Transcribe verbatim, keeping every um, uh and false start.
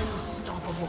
Unstoppable.